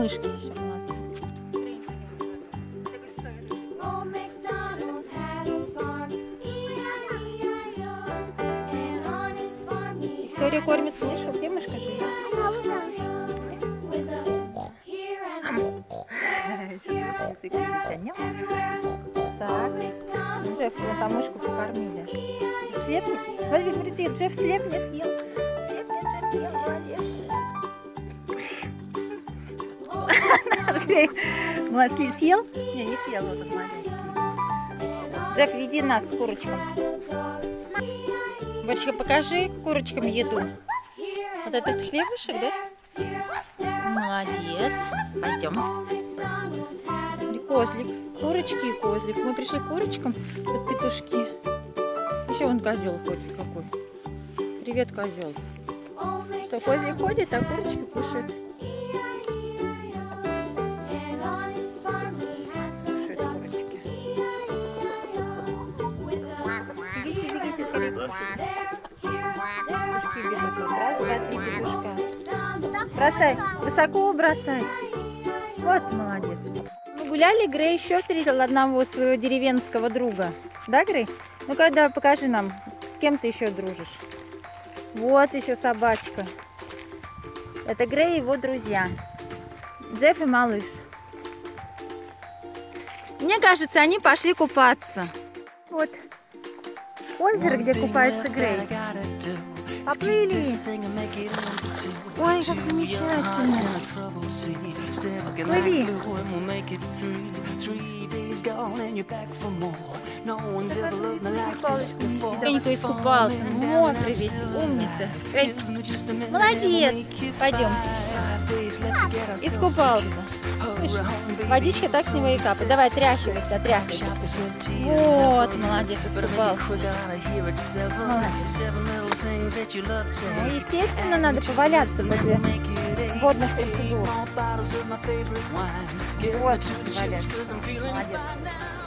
мышки. Виктория кормит мышу. Где мышка живет? Так, Джефф, мы там мышку покормили. Слепни. Смотри, смотри, Джефф слепни съел. Слепни, Джефф съел, молодец. Грей, молодец, съел? Не, не съел, вот этот молодец. Джефф, веди нас с курочком. Боречка, покажи курочкам еду. Вот этот хлебушек, да? Молодец. Пойдем. Козлик, курочки и козлик. Мы пришли к курочкам, тут петушки. Еще вон козел ходит какой. Привет, козел. Что, козлик ходит, а курочки кушают. Кушают курочки. Бегите, бегите, скорее. Петушки бегут. Раз, два, три петушка. Бросай, высоко бросай. Вот, молодец. Гуляли, Грей еще встретил одного своего деревенского друга. Да, Грей? Ну, когда покажи нам, с кем ты еще дружишь. Вот еще собачка. Это Грей и его друзья. Джефф и малыш. Мне кажется, они пошли купаться. Вот озеро, где купается Грей. Поплыли. Ой, как замечательно. Плыви. Гренька искупался, мокрый весь, умница. Гренька, молодец. Пойдем. Искупался. Слышь, водичка так с него и капает. Давай, тряхивайся, тряхивайся. Вот, молодец, искупался. Молодец. Ну, естественно, надо поваляться после водных процедур. Вот, молодец.